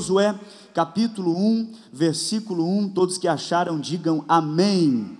Josué, capítulo 1, versículo 1, todos que acharam, digam amém.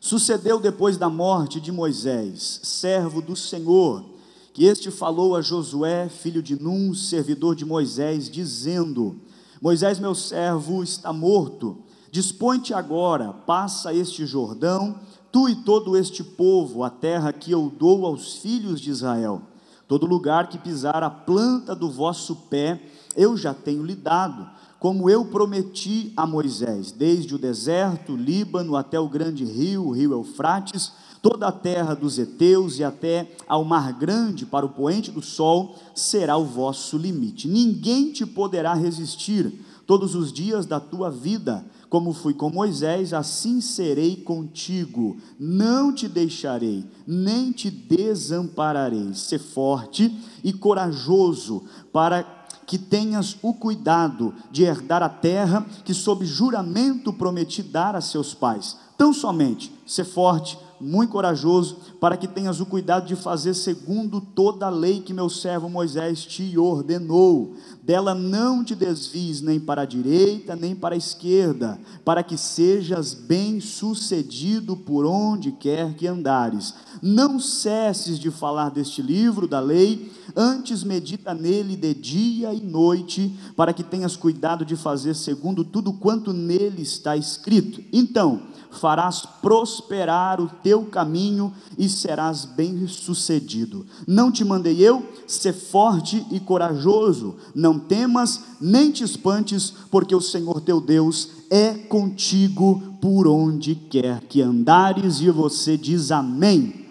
Sucedeu depois da morte de Moisés, servo do Senhor, que este falou a Josué, filho de Num, servidor de Moisés, dizendo: Moisés, meu servo, está morto. Dispõe-te agora, passa este Jordão, tu e todo este povo, a terra que eu dou aos filhos de Israel. Todo lugar que pisar a planta do vosso pé, eu já tenho lhe dado, como eu prometi a Moisés, desde o deserto, Líbano, até o grande rio, o rio Eufrates, toda a terra dos heteus e até ao mar grande, para o poente do sol, será o vosso limite. Ninguém te poderá resistir todos os dias da tua vida. Como fui com Moisés, assim serei contigo. Não te deixarei, nem te desampararei. Sê forte e corajoso, para que tenhas o cuidado de herdar a terra que sob juramento prometi dar a seus pais. Tão somente, sê forte, muito corajoso, para que tenhas o cuidado de fazer segundo toda a lei que meu servo Moisés te ordenou. Dela não te desvies nem para a direita, nem para a esquerda, para que sejas bem-sucedido por onde quer que andares. Não cesses de falar deste livro da lei, antes medita nele de dia e noite, para que tenhas cuidado de fazer segundo tudo quanto nele está escrito. Então farás prosperar o teu caminho e serás bem-sucedido. Não te mandei eu? Sê forte e corajoso, não temas nem te espantes, porque o Senhor teu Deus é contigo por onde quer que andares. E você diz amém.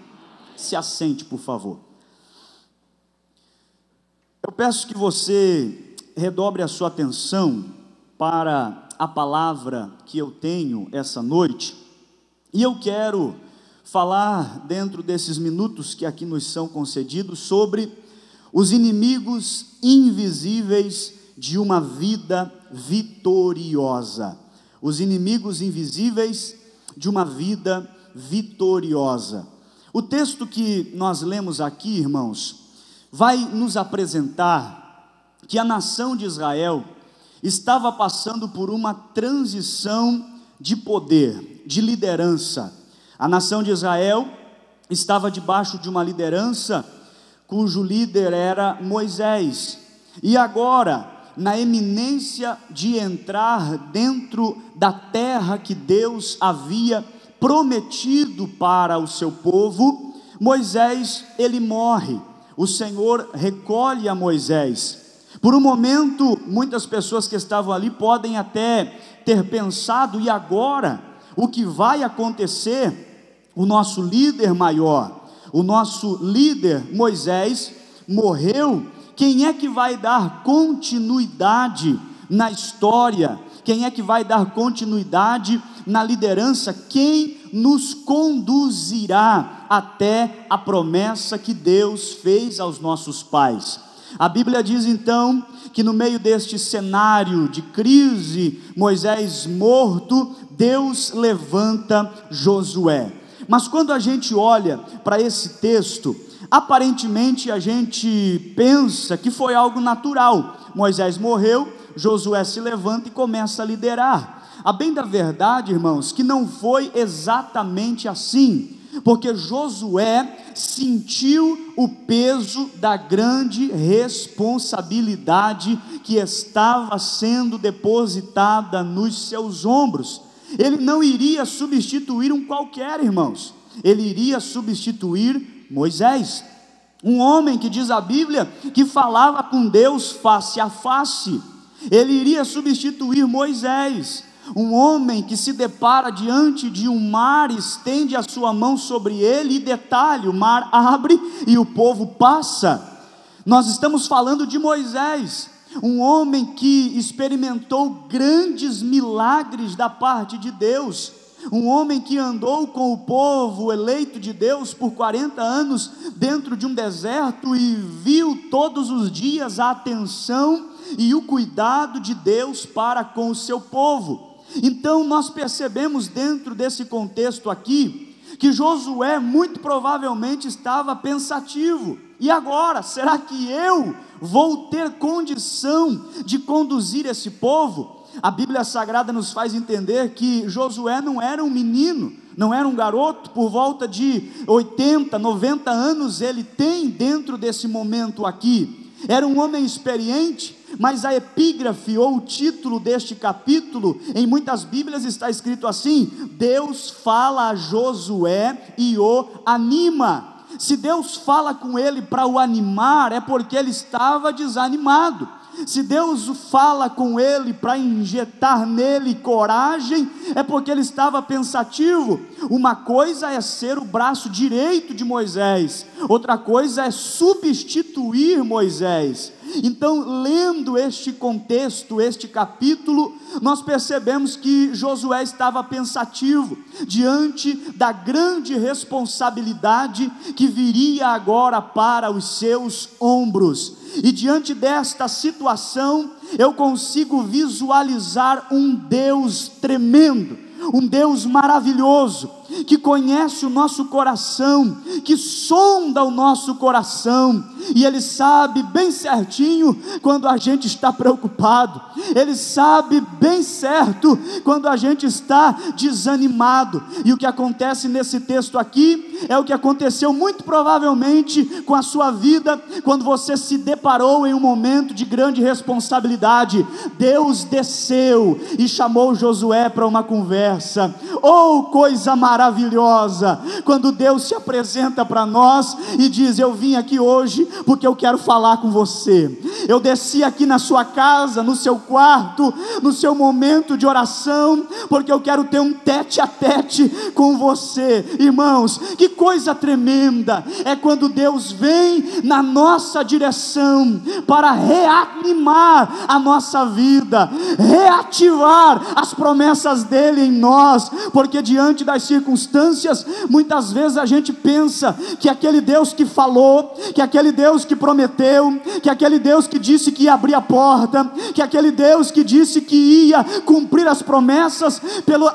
Se assente, por favor. Eu peço que você redobre a sua atenção para a palavra que eu tenho essa noite, e eu quero falar, dentro desses minutos que aqui nos são concedidos, sobre os inimigos invisíveis de uma vida vitoriosa. Os inimigos invisíveis de uma vida vitoriosa. O texto que nós lemos aqui, irmãos, vai nos apresentar que a nação de Israel estava passando por uma transição de poder, de liderança. A nação de Israel estava debaixo de uma liderança cujo líder era Moisés. E agora, na eminência de entrar dentro da terra que Deus havia prometido para o seu povo, Moisés, ele morre. O Senhor recolhe a Moisés. Por um momento, muitas pessoas que estavam ali podem até ter pensado: e agora? O que vai acontecer? O nosso líder maior, o nosso líder Moisés, morreu. Quem é que vai dar continuidade na história? Quem é que vai dar continuidade na liderança? Quem nos conduzirá até a promessa que Deus fez aos nossos pais? A Bíblia diz então que no meio deste cenário de crise, Moisés morto, Deus levanta Josué. Mas quando a gente olha para esse texto, aparentemente a gente pensa que foi algo natural. Moisés morreu, Josué se levanta e começa a liderar. A bem da verdade, irmãos, que não foi exatamente assim, porque Josué sentiu o peso da grande responsabilidade que estava sendo depositada nos seus ombros. Ele não iria substituir um qualquer, irmãos. Ele iria substituir Moisés, um homem que diz a Bíblia que falava com Deus face a face. Ele iria substituir Moisés, um homem que se depara diante de um mar, estende a sua mão sobre ele, e detalhe, o mar abre e o povo passa. Nós estamos falando de Moisés, um homem que experimentou grandes milagres da parte de Deus, um homem que andou com o povo eleito de Deus por 40 anos dentro de um deserto e viu todos os dias a atenção e o cuidado de Deus para com o seu povo. Então nós percebemos dentro desse contexto aqui, que Josué muito provavelmente estava pensativo: e agora, será que eu vou ter condição de conduzir esse povo? A Bíblia Sagrada nos faz entender que Josué não era um menino, não era um garoto. Por volta de 80, 90 anos ele tem dentro desse momento aqui, era um homem experiente. Mas a epígrafe ou o título deste capítulo, em muitas Bíblias está escrito assim: Deus fala a Josué e o anima. Se Deus fala com ele para o animar, é porque ele estava desanimado. Se Deus fala com ele para injetar nele coragem, é porque ele estava pensativo. Uma coisa é ser o braço direito de Moisés, outra coisa é substituir Moisés. Então, lendo este contexto, este capítulo, nós percebemos que Josué estava pensativo diante da grande responsabilidade que viria agora para os seus ombros. E diante desta situação, eu consigo visualizar um Deus tremendo, um Deus maravilhoso, que conhece o nosso coração, que sonda o nosso coração, e Ele sabe bem certinho quando a gente está preocupado, Ele sabe bem certo quando a gente está desanimado. E o que acontece nesse texto aqui é o que aconteceu muito provavelmente com a sua vida, quando você se deparou em um momento de grande responsabilidade. Deus desceu e chamou Josué para uma conversa. Oh, coisa maravilhosa, quando Deus se apresenta para nós e diz: eu vim aqui hoje porque eu quero falar com você, eu desci aqui na sua casa, no seu quarto, no seu momento de oração, porque eu quero ter um tete a tete com você. Irmãos, que coisa tremenda é quando Deus vem na nossa direção para reanimar a nossa vida, reativar as promessas dele em nós, porque diante das circunstâncias, muitas vezes a gente pensa que aquele Deus que falou, que aquele Deus que prometeu, que aquele Deus que disse que ia abrir a porta, que aquele Deus que disse que ia cumprir as promessas,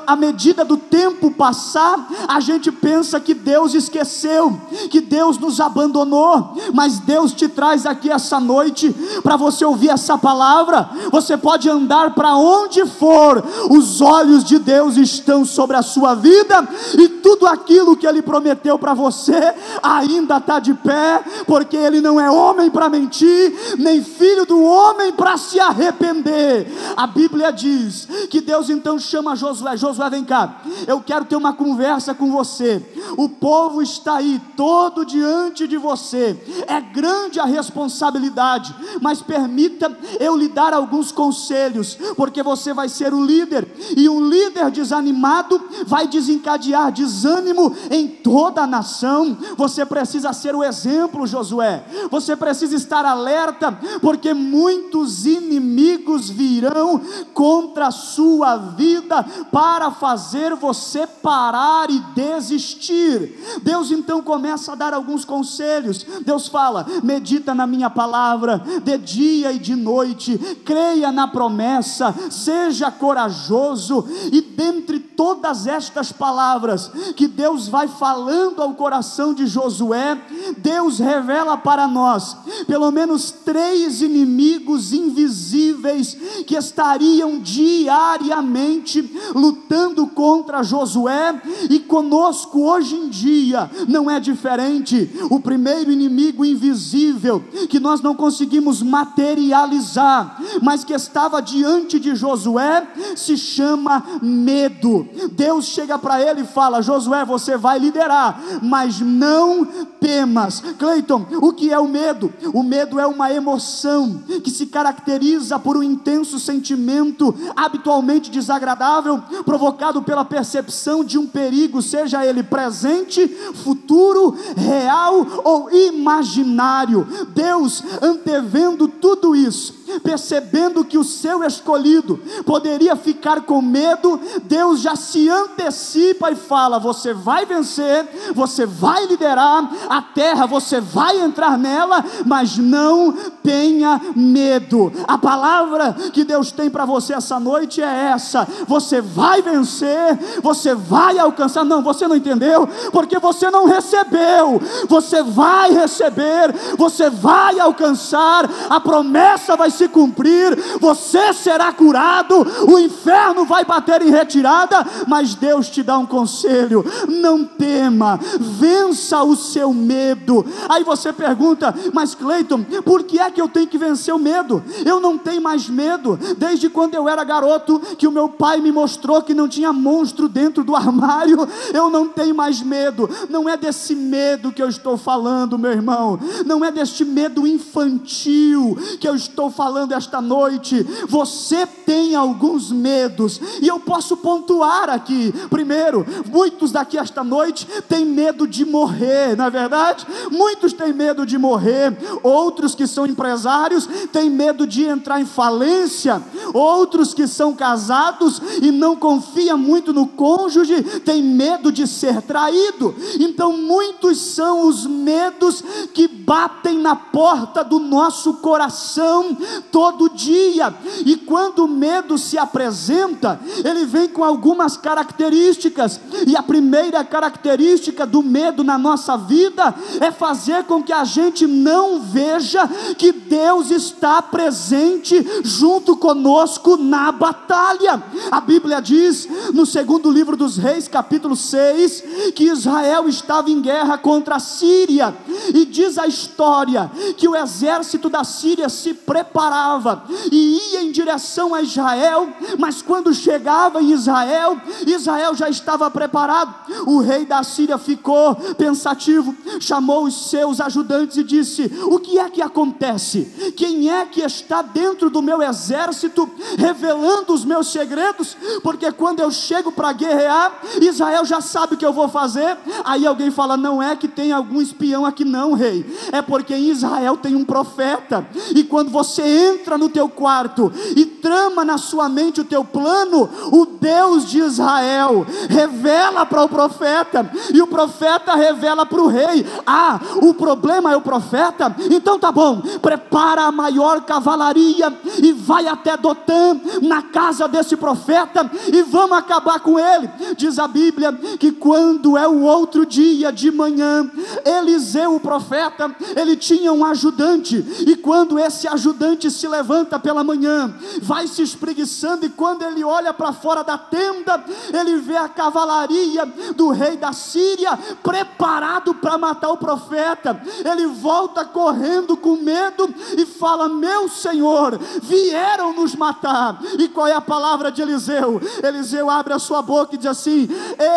à medida do tempo passar, a gente pensa que Deus esqueceu, que Deus nos abandonou. Mas Deus te traz aqui essa noite para você ouvir essa palavra. Você pode andar para onde for, os olhos de Deus estão sobre a sua vida, e tudo aquilo que Ele prometeu para você ainda está de pé, porque Ele não é homem para mentir, nem filho do homem para se arrepender. A Bíblia diz que Deus então chama Josué: Josué, vem cá, eu quero ter uma conversa com você, o povo está aí todo diante de você, é grande a responsabilidade, mas permita eu lhe dar alguns conselhos, porque você vai ser o líder, e um líder desanimado vai desencadear desânimo em toda a nação. Você precisa ser o exemplo, Josué, você precisa estar alerta, porque muitos inimigos virão contra a sua vida para fazer você parar e desistir. Deus então começa a dar alguns conselhos. Deus fala: medita na minha palavra de dia e de noite, creia na promessa, seja corajoso. E dentre todas estas palavras que Deus vai falando ao coração de Josué, Deus revela para nós pelo menos 3 inimigos invisíveis que estariam diariamente lutando contra Josué, e conosco hoje em dia não é diferente. O primeiro inimigo invisível, que nós não conseguimos materializar, mas que estava diante de Josué, se chama medo. Deus chega para ele e fala: Josué, você vai liderar, mas não temas. Cleiton, o que é o medo? O medo é uma emoção que se caracteriza por um intenso sentimento habitualmente desagradável, provocado pela percepção de um perigo, seja ele presente, futuro, real ou imaginário. Deus, antevendo tudo isso, percebendo que o seu escolhido poderia ficar com medo, Deus já se antecipa e fala: você vai vencer, você vai liderar, a terra você vai entrar nela, mas não tenha medo. A palavra que Deus tem para você essa noite é essa: você vai vencer, você vai alcançar. Não, você não entendeu, porque você não recebeu. Você vai receber, você vai alcançar, a promessa vai se cumprir, você será curado, o inferno vai bater em retirada, mas Deus te dá um conselho: não tema, vença o seu medo. Aí você pergunta: mas Cleiton, por que é que eu tenho que vencer o medo? Eu não tenho mais medo, desde quando eu era garoto, que o meu pai me mostrou que não tinha monstro dentro do armário, eu não tenho mais medo. Não é desse medo que eu estou falando, meu irmão, não é deste medo infantil que eu estou falando esta noite. Você tem alguns medos, e eu posso pontuar aqui. Primeiro, muitos daqui esta noite têm medo de morrer, não é verdade? Muitos têm medo de morrer, outros que são empresários têm medo de entrar em falência, outros que são casados e não confiam muito no cônjuge têm medo de ser traído. Então muitos são os medos que batem na porta do nosso coração todo dia, e quando o medo se apresenta, ele vem com algumas características, e a primeira característica do medo na nossa vida é fazer com que a gente não veja que Deus está presente junto conosco na batalha. A Bíblia diz no segundo livro dos Reis, capítulo 6, que Israel estava em guerra contra a Síria, e diz a história que o exército da Síria se preparava e ia em direção a Israel, mas quando chegava em Israel, Israel já estava preparado. O rei da Síria ficou pensativo, chamou os seus ajudantes e disse: o que é que acontece? Quem é que está dentro do meu exército revelando os meus segredos? Porque quando eu chego para guerrear, Israel já sabe o que eu vou fazer. Aí alguém fala: não é que tem algum espião aqui não, rei, é porque em Israel tem um profeta, e quando você entra no teu quarto e trama na sua mente o teu plano, o Deus de Israel revela para o profeta, e o profeta revela para o rei. Ah, o problema é o profeta? Então tá bom, prepara a maior cavalaria e vai até Dotã, na casa desse profeta, e vamos acabar com ele. Diz a Bíblia que quando é o outro dia de manhã, Eliseu, o profeta, ele tinha um ajudante, e quando esse ajudante se levanta pela manhã, vai se espreguiçando, e quando ele olha para fora da tenda, ele vê a cavalaria do rei da Síria preparado para matar o profeta. Ele volta correndo com medo e fala: meu senhor, vieram nos matar. E qual é a palavra de Eliseu? Eliseu abre a sua boca e diz assim: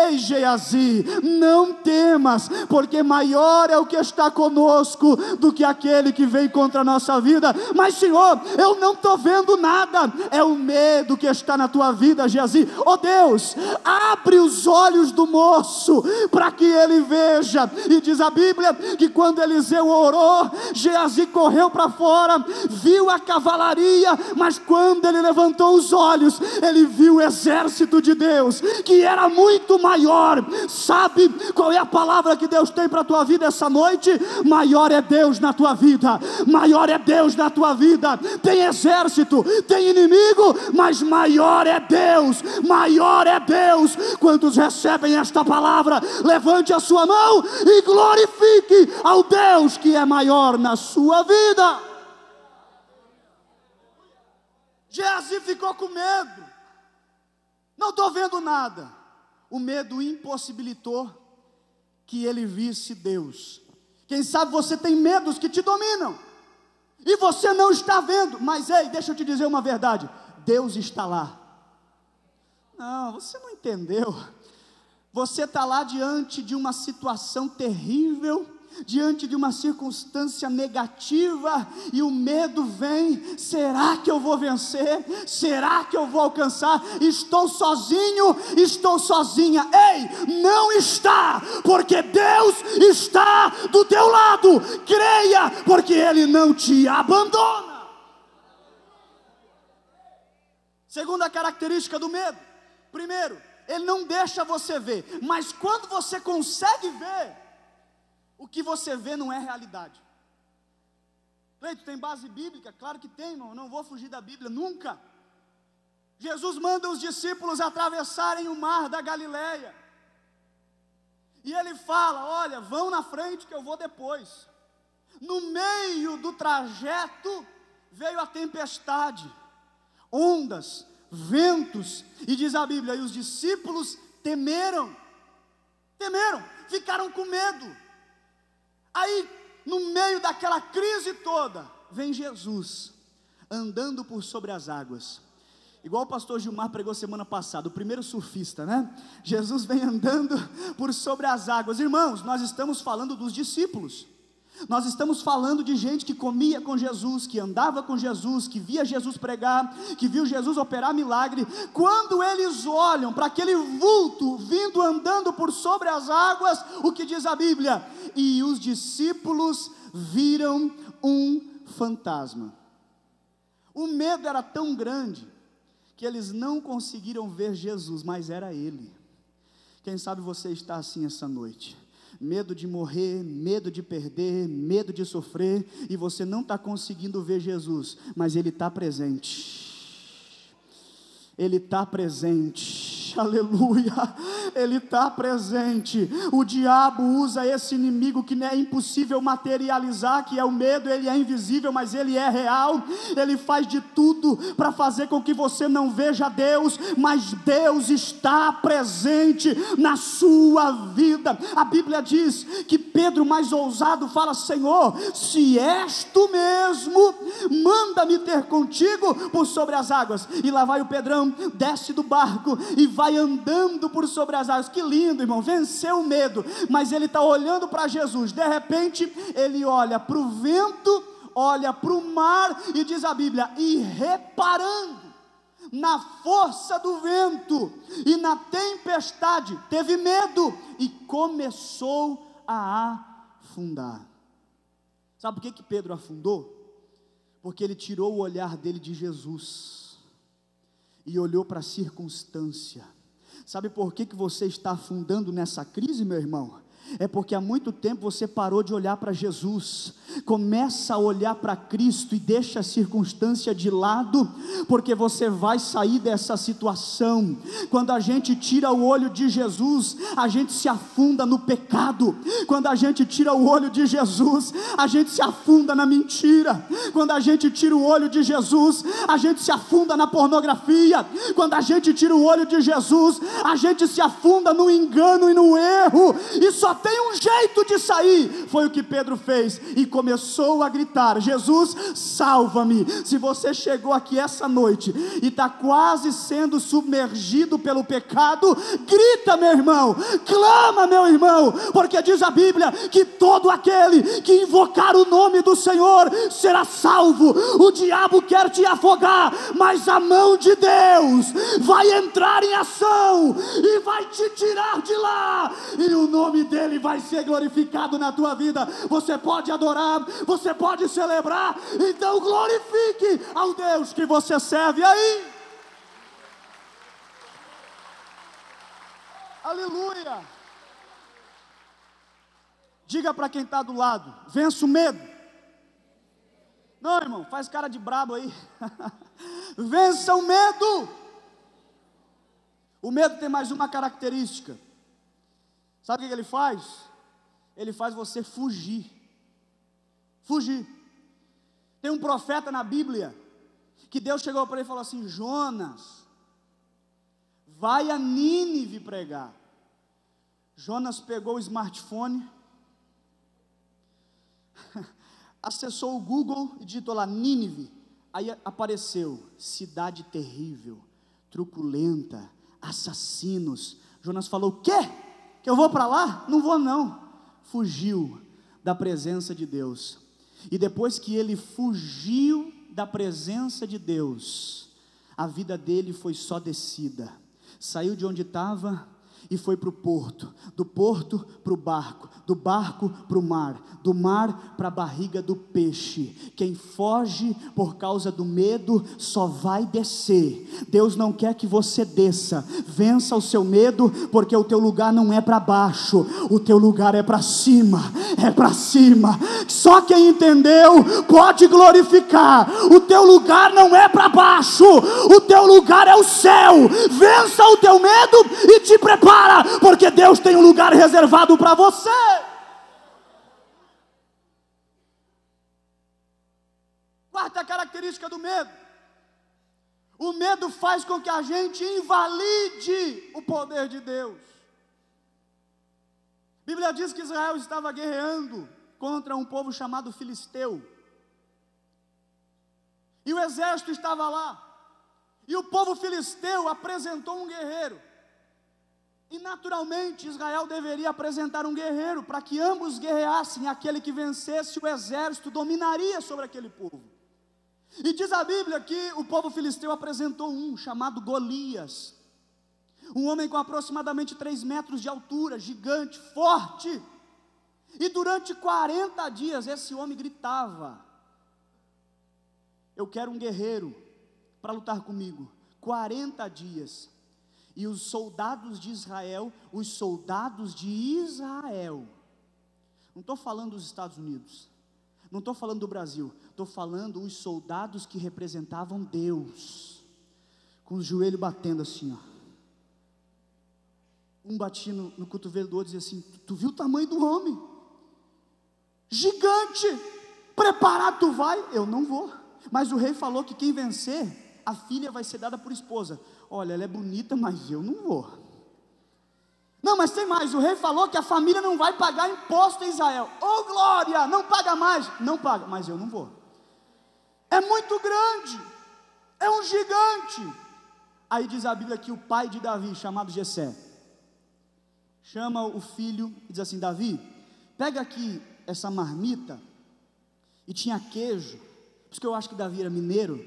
ei, Geazi, não temas, porque maior é o que está conosco do que aquele que vem contra a nossa vida. Mas senhor, eu não estou vendo nada. É o medo que está na tua vida, Geazi. Oh Deus, abre os olhos do moço para que ele veja. E diz a Bíblia que quando Eliseu orou, Geazi correu para fora, viu a cavalaria, mas quando ele levantou os olhos, ele viu o exército de Deus, que era muito maior. Sabe qual é a palavra que Deus tem para a tua vida essa noite? Maior é Deus na tua vida, maior é Deus na tua vida. Tem exército, tem inimigo, mas maior é Deus, maior é Deus. Quantos recebem esta palavra? Levante a sua mão e glorifique ao Deus que é maior na sua vida. Geazi ficou com medo. Não estou vendo nada. O medo impossibilitou que ele visse Deus. Quem sabe você tem medos que te dominam e você não está vendo. Mas ei, deixa eu te dizer uma verdade: Deus está lá. Não, você não entendeu. Você está lá diante de uma situação terrível, diante de uma circunstância negativa, e o medo vem: será que eu vou vencer? Será que eu vou alcançar? Estou sozinho, estou sozinha. Ei, não está, porque Deus está do teu lado. Creia, porque Ele não te abandona. Segunda característica do medo: primeiro, ele não deixa você ver, mas quando você consegue ver, O que você vê não é realidade. Cleito, tem base bíblica? Claro que tem, irmão. Não vou fugir da Bíblia, nunca. Jesus manda os discípulos atravessarem o mar da Galileia. E ele fala: olha, vão na frente que eu vou depois. No meio do trajeto veio a tempestade, ondas, ventos, e diz a Bíblia, e os discípulos temeram, ficaram com medo. Aí, no meio daquela crise toda, vem Jesus, andando por sobre as águas, igual o pastor Gilmar pregou semana passada, o primeiro surfista, né? Jesus vem andando por sobre as águas. Irmãos, nós estamos falando dos discípulos, nós estamos falando de gente que comia com Jesus, que andava com Jesus, que via Jesus pregar, que viu Jesus operar milagre. Quando eles olham para aquele vulto vindo andando por sobre as águas, o que diz a Bíblia? E os discípulos viram um fantasma. O medo era tão grande que eles não conseguiram ver Jesus, mas era Ele. Quem sabe você está assim essa noite, medo de morrer, medo de perder, medo de sofrer, e você não está conseguindo ver Jesus, mas Ele está presente. Ele está presente, aleluia, Ele está presente. O diabo usa esse inimigo que é impossível materializar, que é o medo. Ele é invisível, mas ele é real. Ele faz de tudo para fazer com que você não veja Deus, mas Deus está presente na sua vida. A Bíblia diz que Pedro, mais ousado, fala: Senhor, se és tu mesmo, manda-me ter contigo por sobre as águas. E lá vai o Pedrão, desce do barco e vai andando por sobre as águas. Que lindo, irmão, venceu o medo, mas ele está olhando para Jesus. De repente ele olha para o vento, olha para o mar, e diz a Bíblia, e reparando na força do vento e na tempestade, teve medo e começou a afundar. Sabe por que Pedro afundou? Porque ele tirou o olhar dele de Jesus e olhou para a circunstância. Sabe por que você está afundando nessa crise, meu irmão? É porque há muito tempo você parou de olhar para Jesus. Começa a olhar para Cristo e deixa a circunstância de lado, porque você vai sair dessa situação. Quando a gente tira o olho de Jesus, a gente se afunda no pecado. Quando a gente tira o olho de Jesus, a gente se afunda na mentira. Quando a gente tira o olho de Jesus, a gente se afunda na pornografia. Quando a gente tira o olho de Jesus, a gente se afunda no engano e no erro. Isso tem um jeito de sair. Foi o que Pedro fez, e começou a gritar: Jesus, salva-me. Se você chegou aqui essa noite e está quase sendo submergido pelo pecado, grita, meu irmão, clama, meu irmão, porque diz a Bíblia que todo aquele que invocar o nome do Senhor será salvo. O diabo quer te afogar, mas a mão de Deus vai entrar em ação e vai te tirar de lá, e o nome dele vai ser glorificado na tua vida. Você pode adorar, você pode celebrar, então glorifique ao Deus que você serve aí. Aleluia. Diga para quem está do lado: vença o medo. Não, irmão, faz cara de brabo aí. Vença o medo. O medo tem mais uma característica. Sabe o que ele faz? Ele faz você fugir. Fugir. Tem um profeta na Bíblia que Deus chegou para ele e falou assim: Jonas, vai a Nínive pregar. Jonas pegou o smartphone, acessou o Google e digitou lá Nínive. Aí apareceu: cidade terrível, truculenta, assassinos. Jonas falou: o quê? Que eu vou para lá? Não vou não. Fugiu da presença de Deus. E depois que ele fugiu da presença de Deus, a vida dele foi só descida. Saiu de onde estava e foi para o porto, do porto para o barco, do barco para o mar, do mar para a barriga do peixe. Quem foge por causa do medo só vai descer. Deus não quer que você desça, vença o seu medo, porque o teu lugar não é para baixo, o teu lugar é para cima, é para cima. Só quem entendeu pode glorificar. O teu lugar não é para baixo, o teu lugar é o céu. Vença o teu medo e te prepara, porque Deus tem um lugar reservado para você. Quarta característica do medo: o medo faz com que a gente invalide o poder de Deus. A Bíblia diz que Israel estava guerreando contra um povo chamado Filisteu, e o exército estava lá. E o povo filisteu apresentou um guerreiro, e naturalmente Israel deveria apresentar um guerreiro, para que ambos guerreassem. Aquele que vencesse o exército dominaria sobre aquele povo. E diz a Bíblia que o povo filisteu apresentou um chamado Golias, um homem com aproximadamente 3 metros de altura, gigante, forte. E durante 40 dias esse homem gritava: eu quero um guerreiro para lutar comigo. 40 dias, e os soldados de Israel, não estou falando dos Estados Unidos, não estou falando do Brasil, estou falando os soldados que representavam Deus, com o joelho batendo assim, ó. Um batia no cotovelo do outro e dizia assim: tu viu o tamanho do homem? Gigante, preparado tu vai? Eu não vou. Mas o rei falou que quem vencer, a filha vai ser dada por esposa. Olha, ela é bonita, mas eu não vou. Não, mas tem mais, o rei falou que a família não vai pagar imposto em Israel. Oh glória, não paga mais. Não paga, mas eu não vou. É muito grande, é um gigante. Aí diz a Bíblia que o pai de Davi, chamado Jessé, chama o filho e diz assim: Davi, pega aqui essa marmita, e tinha queijo, porque eu acho que Davi era mineiro.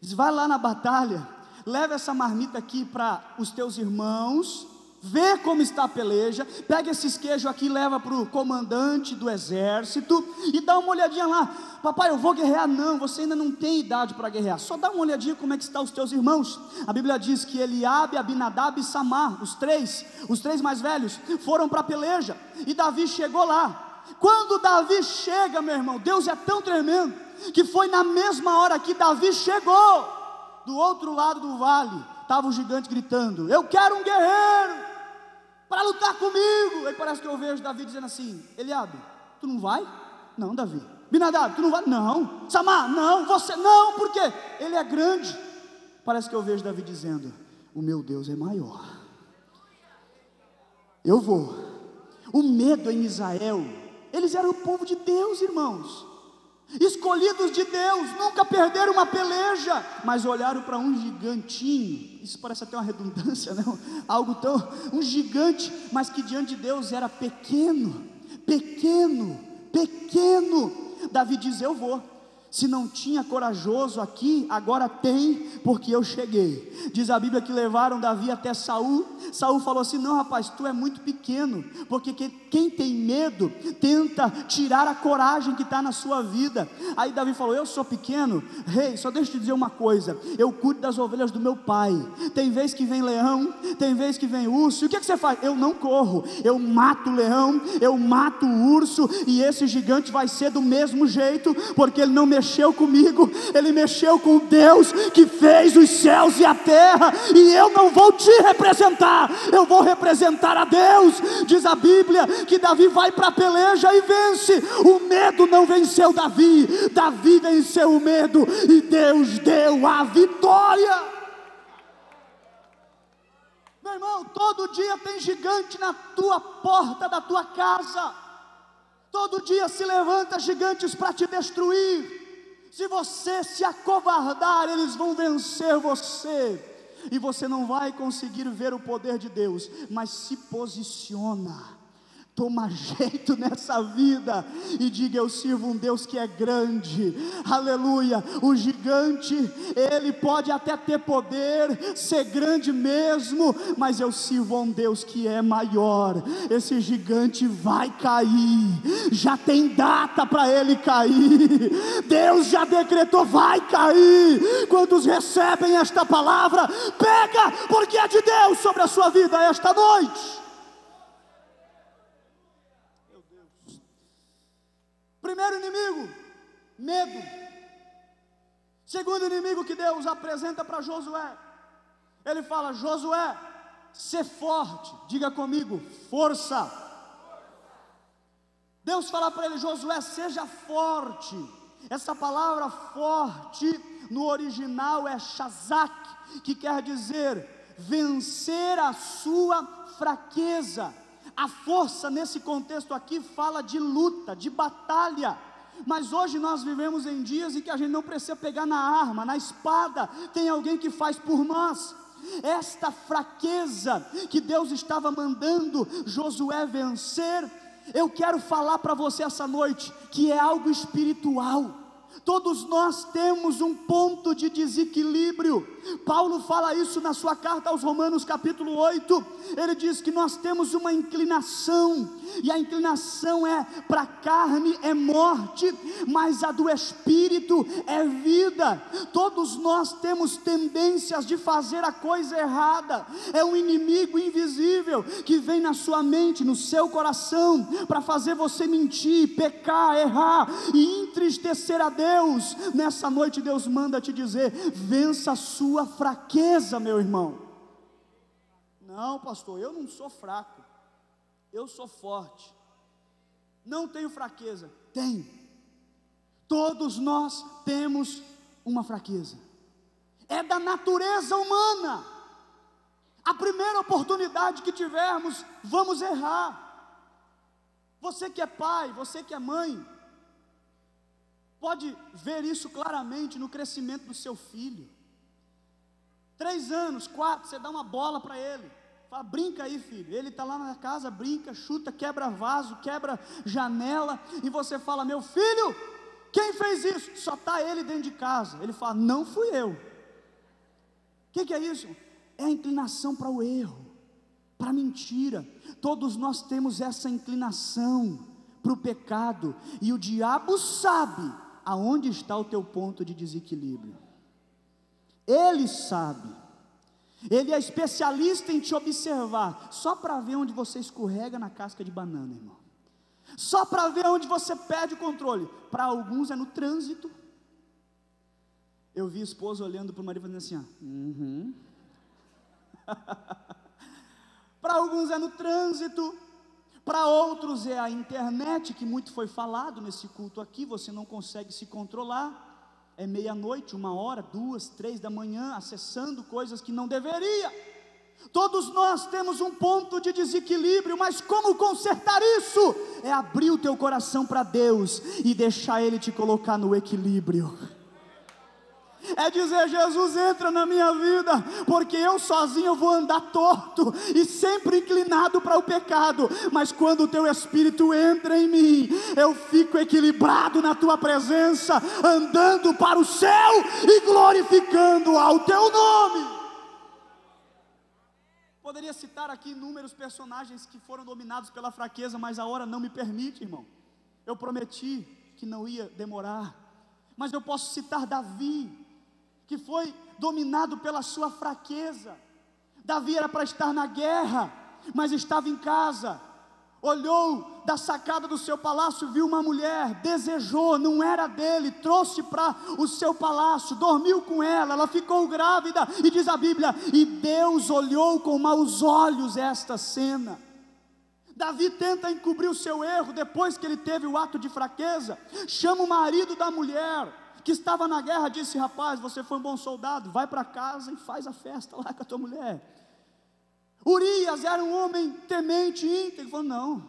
Diz: vai lá na batalha, leva essa marmita aqui para os teus irmãos, vê como está a peleja, pega esses queijos aqui, leva para o comandante do exército, e dá uma olhadinha lá. Papai, eu vou guerrear? Não, você ainda não tem idade para guerrear, só dá uma olhadinha como é que estão os teus irmãos. A Bíblia diz que Eliabe, Abinadabe e Samar, os três mais velhos, foram para a peleja, e Davi chegou lá. Quando Davi chega, meu irmão, Deus é tão tremendo, que foi na mesma hora que Davi chegou, do outro lado do vale estava o gigante gritando: eu quero um guerreiro para lutar comigo. Aí parece que eu vejo Davi dizendo assim: Eliabe, tu não vai? Não, Davi. Binadab, tu não vai? Não. Samar, não, você não, por quê? Ele é grande. Parece que eu vejo Davi dizendo: o meu Deus é maior, eu vou. O medo em Israel, eles eram o povo de Deus, irmãos, escolhidos de Deus, nunca perderam uma peleja, mas olharam para um gigantinho. Isso parece até uma redundância, não? Algo tão, um gigante, mas que diante de Deus era pequeno, pequeno, pequeno. Davi diz: eu vou. Se não tinha corajoso aqui, agora tem, porque eu cheguei. Diz a Bíblia que levaram Davi até Saul. Saul falou assim: não, rapaz, tu é muito pequeno, porque quem tem medo tenta tirar a coragem que está na sua vida. Aí Davi falou: eu sou pequeno, rei, só deixa eu te dizer uma coisa, eu cuido das ovelhas do meu pai. Tem vez que vem leão, tem vez que vem urso, e o que você faz? Eu não corro, eu mato o leão, eu mato o urso, e esse gigante vai ser do mesmo jeito, porque ele não mexeu comigo, ele mexeu com Deus que fez os céus e a terra, e eu não vou te representar, eu vou representar a Deus. Diz a Bíblia que Davi vai para a peleja e vence. O medo não venceu Davi, Davi venceu o medo, e Deus deu a vitória. Meu irmão, todo dia tem gigante na tua porta da tua casa, todo dia se levanta gigantes para te destruir. Se você se acovardar, eles vão vencer você, e você não vai conseguir ver o poder de Deus. Mas se posiciona, Toma jeito nessa vida e diga: eu sirvo um Deus que é grande, aleluia. O gigante, ele pode até ter poder, ser grande mesmo, mas eu sirvo a um Deus que é maior. Esse gigante vai cair, já tem data para ele cair, Deus já decretou, vai cair. Quantos recebem esta palavra? Pega, porque é de Deus sobre a sua vida esta noite. Primeiro inimigo, medo. Segundo inimigo que Deus apresenta para Josué, ele fala: Josué, ser forte. Diga comigo: força. Deus fala para ele: Josué, seja forte. Essa palavra forte no original é shazak, que quer dizer vencer a sua fraqueza. A força nesse contexto aqui fala de luta, de batalha. Mas hoje nós vivemos em dias em que a gente não precisa pegar na arma, na espada. Tem alguém que faz por nós. Esta fraqueza que Deus estava mandando Josué vencer, eu quero falar para você essa noite, que é algo espiritual. Todos nós temos um ponto de desequilíbrio. Paulo fala isso na sua carta aos Romanos capítulo 8, ele diz que nós temos uma inclinação, e a inclinação é para a carne é morte, mas a do Espírito é vida. Todos nós temos tendências de fazer a coisa errada, é um inimigo invisível que vem na sua mente, no seu coração, para fazer você mentir, pecar, errar e entristecer a Deus. Nessa noite Deus manda te dizer: vença a sua fraqueza, meu irmão. Não, pastor, eu não sou fraco, eu sou forte, não tenho fraqueza. Tem, todos nós temos uma fraqueza, é da natureza humana. A primeira oportunidade que tivermos, vamos errar. Você que é pai, você que é mãe, pode ver isso claramente no crescimento do seu filho. 3 anos, 4, você dá uma bola para ele, fala: brinca aí, filho. Ele está lá na casa, brinca, chuta, quebra vaso, quebra janela, e você fala: meu filho, quem fez isso? Só está ele dentro de casa. Ele fala: não fui eu. Que é isso? É a inclinação para o erro, para a mentira. Todos nós temos essa inclinação para o pecado, e o diabo sabe aonde está o teu ponto de desequilíbrio. Ele sabe, ele é especialista em te observar, só para ver onde você escorrega na casca de banana, irmão, só para ver onde você perde o controle. Para alguns é no trânsito. Eu vi a esposa olhando para o marido e fazendo assim, ó. Uhum. Para alguns é no trânsito, para outros é a internet, que muito foi falado nesse culto aqui. Você não consegue se controlar, é 00:00, 1h, 2h, 3h, acessando coisas que não deveria. Todos nós temos um ponto de desequilíbrio, mas como consertar isso? É abrir o teu coração para Deus e deixar Ele te colocar no equilíbrio. É dizer: Jesus, entra na minha vida, porque eu sozinho eu vou andar torto e sempre inclinado para o pecado, mas quando o teu Espírito entra em mim, eu fico equilibrado na tua presença, andando para o céu e glorificando ao teu nome. Poderia citar aqui inúmeros personagens que foram dominados pela fraqueza, mas a hora não me permite, irmão. Eu prometi que não ia demorar, mas eu posso citar Davi, que foi dominado pela sua fraqueza. Davi era para estar na guerra, mas estava em casa, olhou da sacada do seu palácio, viu uma mulher, desejou, não era dele, trouxe para o seu palácio, dormiu com ela, ela ficou grávida, e diz a Bíblia, e Deus olhou com maus olhos esta cena. Davi tenta encobrir o seu erro, depois que ele teve o ato de fraqueza, chama o marido da mulher, que estava na guerra, disse: rapaz, você foi um bom soldado, vai para casa e faz a festa lá com a tua mulher. Urias era um homem temente, íntegro, falou: não,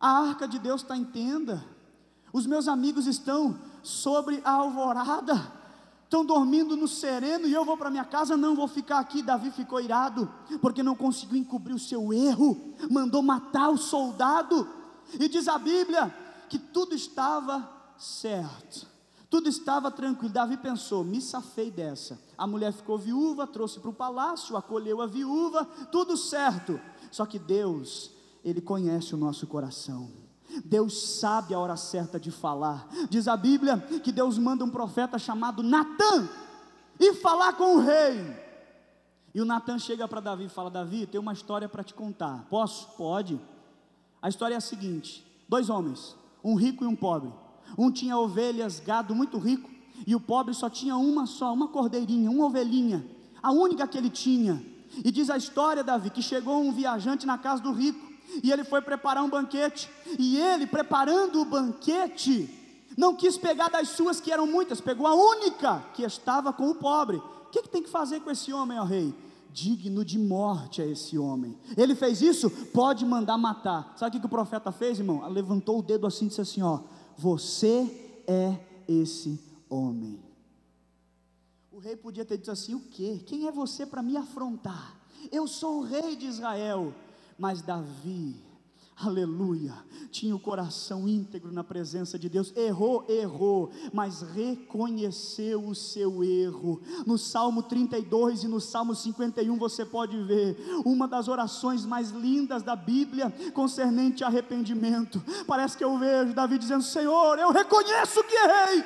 a arca de Deus está em tenda, os meus amigos estão sobre a alvorada, estão dormindo no sereno e eu vou para minha casa, não vou ficar aqui. Davi ficou irado, porque não conseguiu encobrir o seu erro, mandou matar o soldado, e diz a Bíblia que tudo estava certo, tudo estava tranquilo. Davi pensou, me safei dessa. A mulher ficou viúva, trouxe para o palácio, acolheu a viúva, tudo certo. Só que Deus, Ele conhece o nosso coração. Deus sabe a hora certa de falar. Diz a Bíblia que Deus manda um profeta chamado Natã e falar com o rei. E o Natã chega para Davi e fala, Davi, tem uma história para te contar. Posso? Pode. A história é a seguinte: dois homens, um rico e um pobre. Um tinha ovelhas, gado muito rico, e o pobre só tinha uma cordeirinha, uma ovelhinha, a única que ele tinha. E diz a história, Davi, que chegou um viajante na casa do rico, e ele foi preparar um banquete, e ele, preparando o banquete, não quis pegar das suas, que eram muitas, pegou a única, que estava com o pobre. O que tem que fazer com esse homem, ó rei? Digno de morte é esse homem. Ele fez isso? Pode mandar matar. Sabe o que o profeta fez, irmão? Levantou o dedo assim e disse assim, ó, você é esse homem. O rei podia ter dito assim, o quê? Quem é você para me afrontar? Eu sou o rei de Israel. Mas Davi, aleluia, tinha o coração íntegro na presença de Deus. Errou, mas reconheceu o seu erro. No Salmo 32 e no Salmo 51 você pode ver uma das orações mais lindas da Bíblia concernente a arrependimento. Parece que eu vejo Davi dizendo, Senhor, eu reconheço que errei.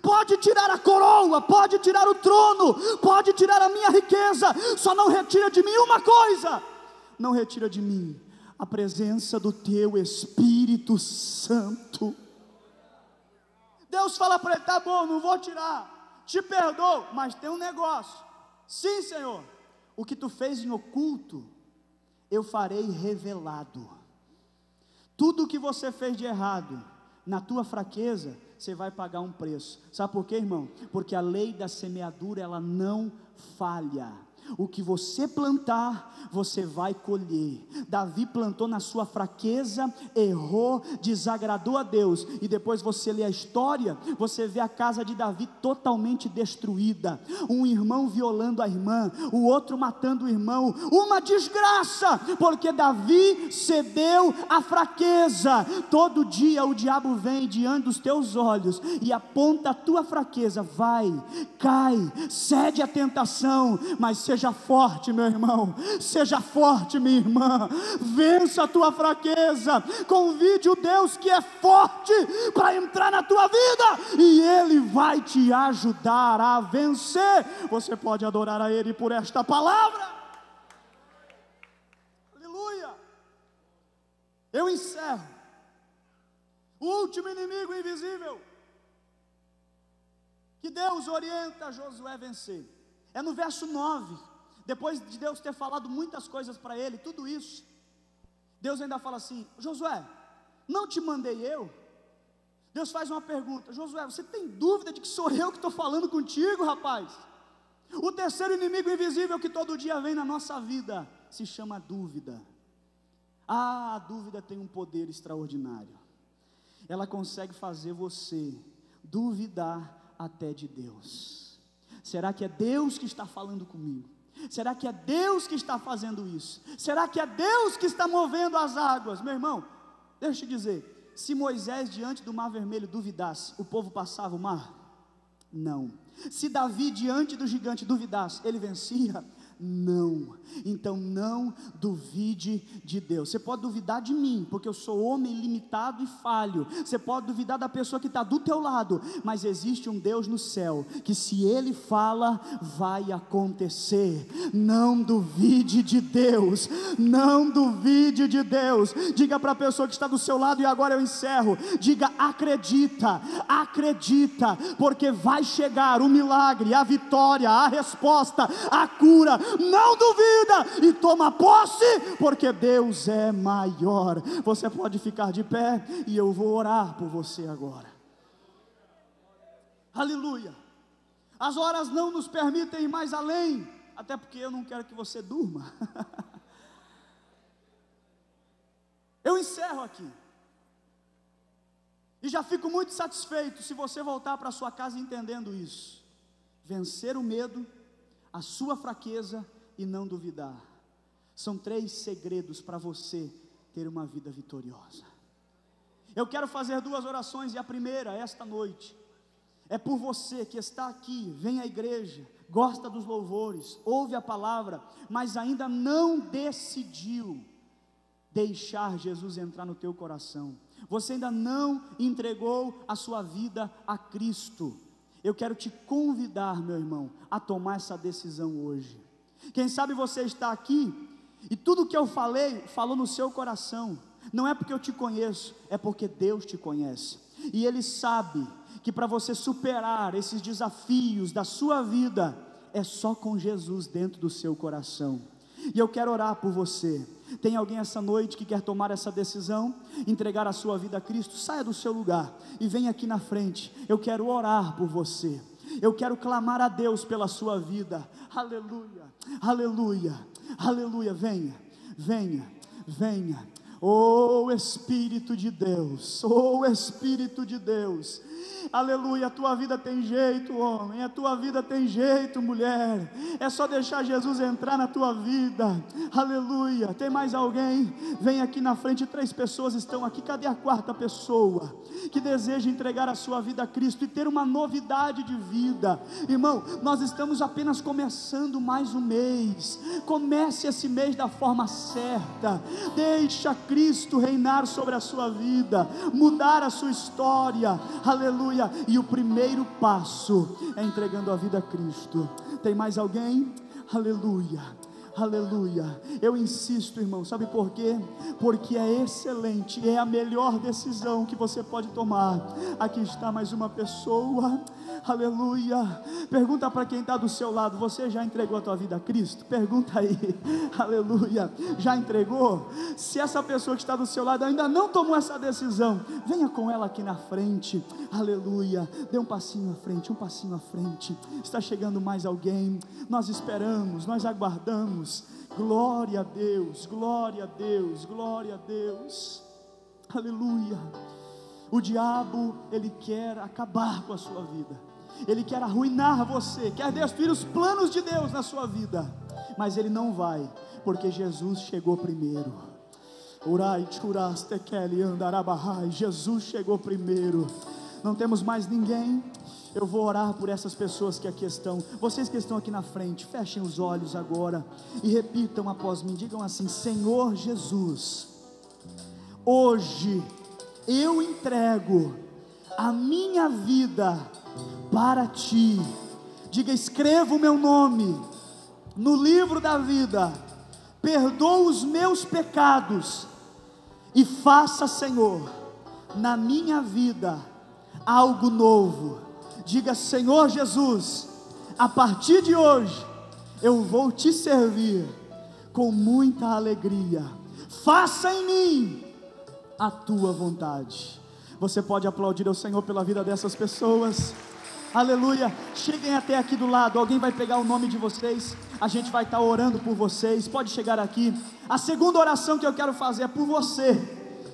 Pode tirar a coroa, pode tirar o trono, pode tirar a minha riqueza, só não retira de mim uma coisa. Não retira de mim a presença do teu Espírito Santo. Deus fala para ele, tá bom, não vou tirar, te perdoo, mas tem um negócio. Sim, Senhor, o que tu fez em oculto, eu farei revelado. Tudo o que você fez de errado, na tua fraqueza, você vai pagar um preço. Sabe por quê, irmão? Porque a lei da semeadura, ela não falha. O que você plantar, você vai colher. Davi plantou na sua fraqueza, errou, desagradou a Deus, e depois você lê a história, você vê a casa de Davi totalmente destruída, um irmão violando a irmã, o outro matando o irmão, uma desgraça, porque Davi cedeu à fraqueza. Todo dia o diabo vem diante dos teus olhos, e aponta a tua fraqueza, vai, cai, cede à tentação, mas seja forte, meu irmão, seja forte, minha irmã, vença a tua fraqueza, convide o Deus que é forte para entrar na tua vida, e Ele vai te ajudar a vencer. Você pode adorar a Ele por esta palavra, aleluia. Eu encerro, o último inimigo invisível, que Deus orienta Josué a vencer, é no verso 9, depois de Deus ter falado muitas coisas para ele, tudo isso, Deus ainda fala assim, Josué, não te mandei eu? Deus faz uma pergunta, Josué, você tem dúvida de que sou eu que estou falando contigo, rapaz? O terceiro inimigo invisível que todo dia vem na nossa vida, se chama dúvida. Ah, a dúvida tem um poder extraordinário, ela consegue fazer você duvidar até de Deus. Será que é Deus que está falando comigo? Será que é Deus que está fazendo isso? Será que é Deus que está movendo as águas? Meu irmão, deixa eu te dizer, se Moisés diante do mar vermelho duvidasse, o povo passava o mar? Não. Se Davi diante do gigante duvidasse, ele vencia? Não. Então não duvide de Deus. Você pode duvidar de mim, porque eu sou homem limitado e falho. Você pode duvidar da pessoa que está do teu lado, mas existe um Deus no céu, que se Ele fala, vai acontecer. Não duvide de Deus, não duvide de Deus. Diga para a pessoa que está do seu lado, e agora eu encerro, diga, acredita, acredita, porque vai chegar o milagre, a vitória, a resposta, a cura. Não duvida e toma posse, porque Deus é maior. Você pode ficar de pé e eu vou orar por você agora. Aleluia. As horas não nos permitem ir mais além, até porque eu não quero que você durma. Eu encerro aqui. E já fico muito satisfeito se você voltar para sua casa entendendo isso. vencer o medo, a sua fraqueza e não duvidar. São três segredos para você ter uma vida vitoriosa. Eu quero fazer duas orações, e a primeira, esta noite, é por você que está aqui, vem à igreja, gosta dos louvores, ouve a palavra, mas ainda não decidiu deixar Jesus entrar no teu coração. Você ainda não entregou a sua vida a Cristo. Eu quero te convidar, meu irmão, a tomar essa decisão hoje. Quem sabe você está aqui e tudo que eu falei, falou no seu coração. Não é porque eu te conheço, é porque Deus te conhece. E Ele sabe que para você superar esses desafios da sua vida, é só com Jesus dentro do seu coração. E eu quero orar por você. Tem alguém essa noite que quer tomar essa decisão, entregar a sua vida a Cristo? Saia do seu lugar e venha aqui na frente. Eu quero orar por você. Eu quero clamar a Deus pela sua vida. Aleluia, aleluia, aleluia. Venha, venha, venha. Oh Espírito de Deus, oh Espírito de Deus, aleluia, a tua vida tem jeito, homem, a tua vida tem jeito, mulher, é só deixar Jesus entrar na tua vida, aleluia. Tem mais alguém? Vem aqui na frente, três pessoas estão aqui, cadê a quarta pessoa que deseja entregar a sua vida a Cristo e ter uma novidade de vida? Irmão, nós estamos apenas começando mais um mês. Comece esse mês da forma certa, deixa Cristo reinar sobre a sua vida, mudar a sua história, aleluia, e o primeiro passo é entregando a vida a Cristo. Tem mais alguém? Aleluia, aleluia. Eu insisto, irmão, sabe por quê? Porque é excelente, é a melhor decisão que você pode tomar. Aqui está mais uma pessoa, aleluia. Pergunta para quem está do seu lado: você já entregou a tua vida a Cristo? Pergunta aí, aleluia, já entregou? Se essa pessoa que está do seu lado ainda não tomou essa decisão, venha com ela aqui na frente, aleluia. Dê um passinho à frente, um passinho à frente. Está chegando mais alguém. Nós esperamos, nós aguardamos. Glória a Deus, glória a Deus, glória a Deus, aleluia. O diabo, ele quer acabar com a sua vida, ele quer arruinar você, quer destruir os planos de Deus na sua vida, mas ele não vai, porque Jesus chegou primeiro. Jesus chegou primeiro. Não temos mais ninguém? Eu vou orar por essas pessoas que aqui estão. Vocês que estão aqui na frente, fechem os olhos agora e repitam após mim, digam assim: Senhor Jesus, hoje eu entrego a minha vida para Ti. Diga: escreva o meu nome no livro da vida, perdoa os meus pecados e faça, Senhor, na minha vida algo novo. Diga: Senhor Jesus, a partir de hoje eu vou Te servir com muita alegria, faça em mim a Tua vontade. Você pode aplaudir ao Senhor pela vida dessas pessoas, aleluia. Cheguem até aqui do lado, alguém vai pegar o nome de vocês, a gente vai estar orando por vocês, pode chegar aqui. A segunda oração que eu quero fazer é por você,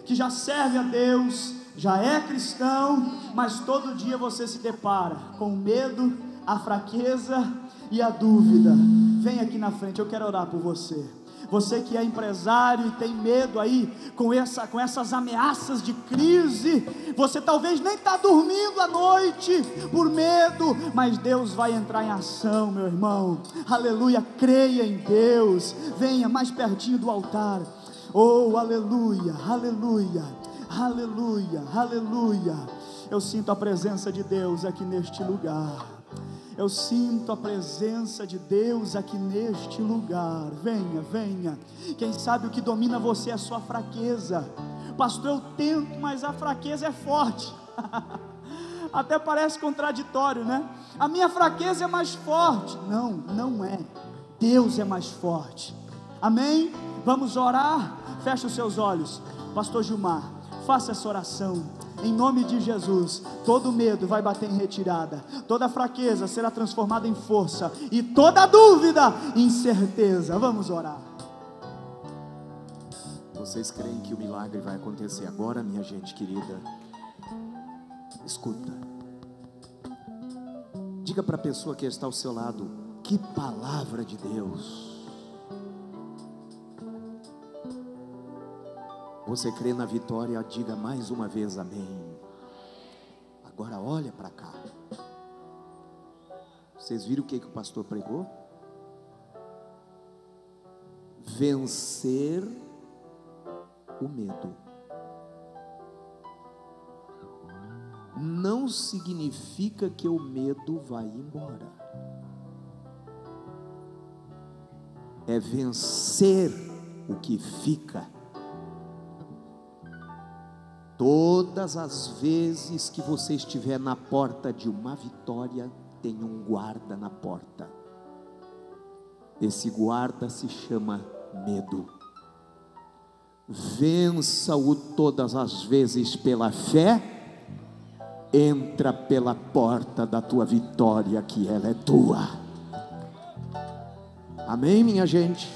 que já serve a Deus, já é cristão, mas todo dia você se depara com o medo, a fraqueza e a dúvida. Vem aqui na frente, eu quero orar por você. Você que é empresário e tem medo aí com essas ameaças de crise, você talvez nem está dormindo à noite por medo, mas Deus vai entrar em ação, meu irmão, aleluia. Creia em Deus, venha mais pertinho do altar. Oh, aleluia, aleluia, aleluia, aleluia. Eu sinto a presença de Deus aqui neste lugar. Eu sinto a presença de Deus aqui neste lugar. Venha, venha. Quem sabe o que domina você é a sua fraqueza. Pastor, eu tento, mas a fraqueza é forte. Até parece contraditório, né? A minha fraqueza é mais forte. Não, não é. Deus é mais forte. Amém? Vamos orar? Feche os seus olhos. Pastor Gilmar, faça essa oração. Em nome de Jesus, todo medo vai bater em retirada, toda fraqueza será transformada em força, e toda dúvida em certeza. Vamos orar. Vocês creem que o milagre vai acontecer agora, minha gente querida? Escuta. Diga para a pessoa que está ao seu lado: que palavra de Deus! Você crê na vitória? Diga mais uma vez amém. Agora olha para cá. Vocês viram o que o pastor pregou? Vencer o medo não significa que o medo vai embora, é vencer o que fica. Todas as vezes que você estiver na porta de uma vitória, tem um guarda na porta. Esse guarda se chama medo. Vença-o todas as vezes pela fé. Entra pela porta da tua vitória, que ela é tua. Amém, minha gente?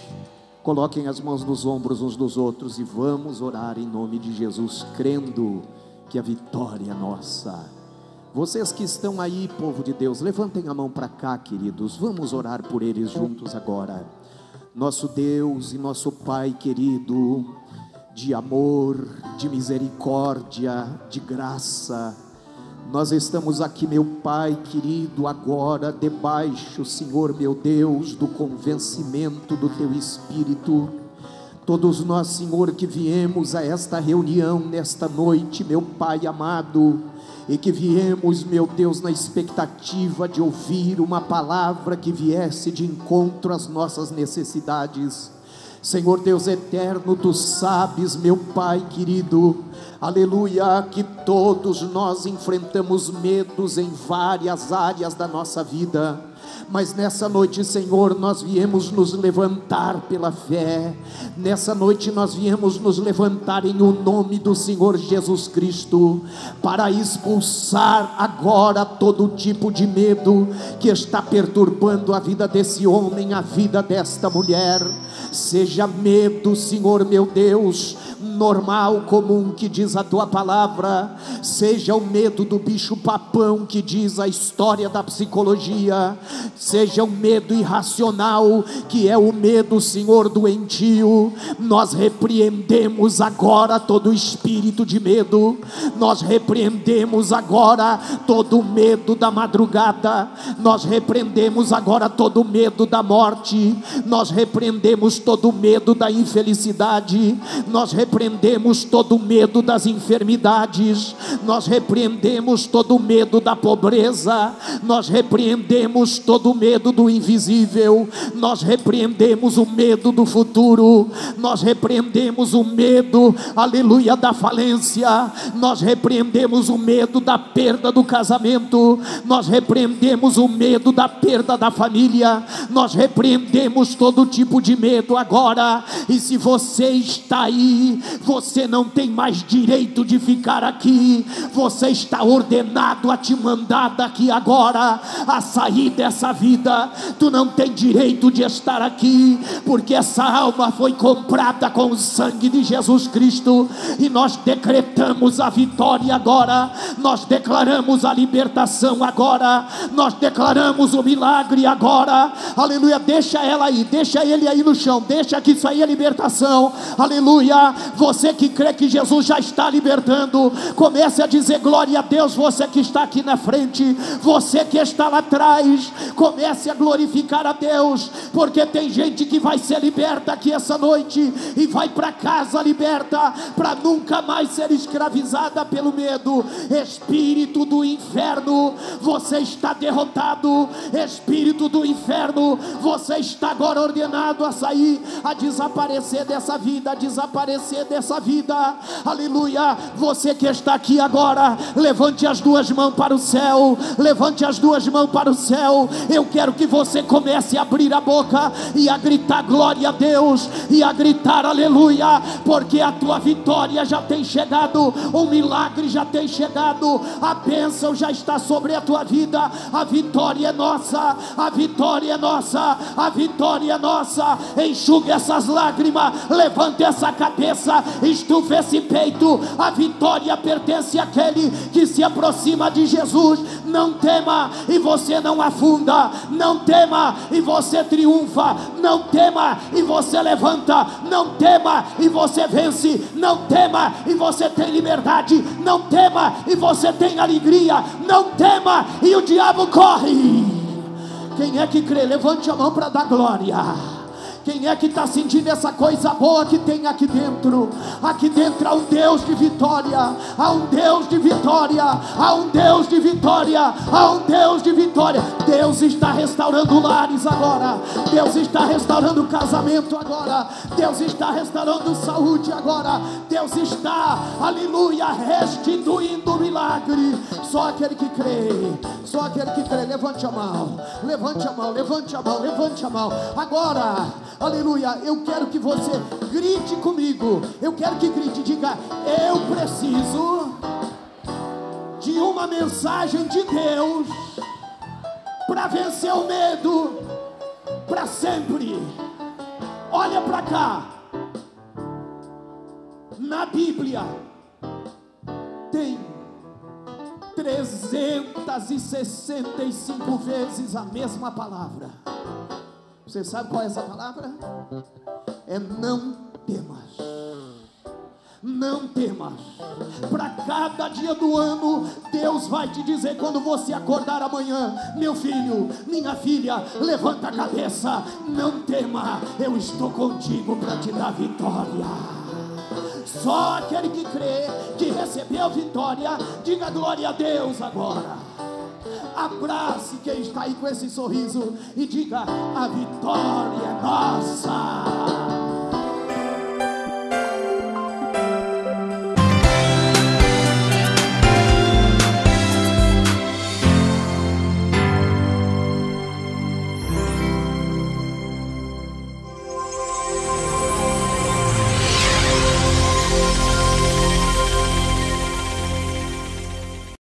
Coloquem as mãos nos ombros uns dos outros e vamos orar em nome de Jesus, crendo que a vitória é nossa. Vocês que estão aí, povo de Deus, levantem a mão para cá, queridos. Vamos orar por eles juntos agora. Nosso Deus e nosso Pai querido, de amor, de misericórdia, de graça, nós estamos aqui, meu Pai querido, agora debaixo, Senhor meu Deus, do convencimento do Teu Espírito. Todos nós, Senhor, que viemos a esta reunião nesta noite, meu Pai amado, e que viemos, meu Deus, na expectativa de ouvir uma palavra que viesse de encontro às nossas necessidades. Senhor Deus eterno, Tu sabes, meu Pai querido, aleluia, que todos nós enfrentamos medos em várias áreas da nossa vida, mas nessa noite, Senhor, nós viemos nos levantar pela fé. Nessa noite nós viemos nos levantar em o nome do Senhor Jesus Cristo, para expulsar agora todo tipo de medo que está perturbando a vida desse homem, a vida desta mulher. Seja medo, Senhor meu Deus, normal, comum, que diz a Tua palavra, seja o medo do bicho papão, que diz a história da psicologia, seja o medo irracional, que é o medo, Senhor, doentio. Nós repreendemos agora todo espírito de medo, nós repreendemos agora todo medo da madrugada, nós repreendemos agora todo medo da morte, nós repreendemos todo medo da infelicidade, nós repreendemos todo medo das enfermidades, nós repreendemos todo medo da pobreza, nós repreendemos todo o medo do invisível, nós repreendemos o medo do futuro, nós repreendemos o medo, aleluia, da falência, nós repreendemos o medo da perda do casamento, nós repreendemos o medo da perda da família, nós repreendemos todo tipo de medo agora. E se você está aí, você não tem mais direito de ficar aqui, você está ordenado a te mandar daqui agora, a sair dessa vida. Tu não tem direito de estar aqui, porque essa alma foi comprada com o sangue de Jesus Cristo, e nós decretamos a vitória agora, nós declaramos a libertação agora, nós declaramos o milagre agora, aleluia. Deixa ela aí, deixa ele aí no chão, deixa que isso aí é libertação, aleluia. Você que crê que Jesus já está libertando, comece a dizer glória a Deus. Você que está aqui na frente, você que está lá atrás, comece a glorificar a Deus, porque tem gente que vai ser liberta aqui essa noite, e vai para casa liberta, para nunca mais ser escravizada pelo medo. Espírito do inferno, você está derrotado. Espírito do inferno, você está agora ordenado a sair, a desaparecer dessa vida, a desaparecer dessa vida, aleluia. Você que está aqui agora, levante as duas mãos para o céu, levante as duas mãos para o céu, eu quero que você comece a abrir a boca e a gritar glória a Deus, e a gritar aleluia, porque a tua vitória já tem chegado, o milagre já tem chegado, a bênção já está sobre a tua vida, a vitória é nossa, a vitória é nossa, a vitória é nossa. Enxugue essas lágrimas, levante essa cabeça, estufe esse peito, a vitória pertence àquele que se aproxima de Jesus. Não tema e você não afunda, não tema e você triunfa, não tema e você levanta, não tema e você vence, não tema e você tem liberdade, não tema e você tem alegria, não tema e o diabo corre. Quem é que crê? Levante a mão para dar glória. Quem é que está sentindo essa coisa boa que tem aqui dentro? Aqui dentro há um Deus de vitória, há um Deus de vitória, há um Deus de vitória, há um Deus de vitória. Deus está restaurando lares agora, Deus está restaurando casamento agora, Deus está restaurando saúde agora, Deus está, aleluia, restituindo o milagre. Só aquele que crê, só aquele que crê. Levante a mão, levante a mão, levante a mão, levante a mão. Agora, aleluia, eu quero que você grite comigo, eu quero que grite, diga: eu preciso de uma mensagem de Deus para vencer o medo para sempre. Olha para cá, na Bíblia tem 365 vezes a mesma palavra. Você sabe qual é essa palavra? É não temas. Não temas. Para cada dia do ano, Deus vai te dizer quando você acordar amanhã: meu filho, minha filha, levanta a cabeça, não tema, eu estou contigo para te dar vitória. Só aquele que crê, que recebeu vitória, diga glória a Deus agora. Abrace quem está aí com esse sorriso e diga: a vitória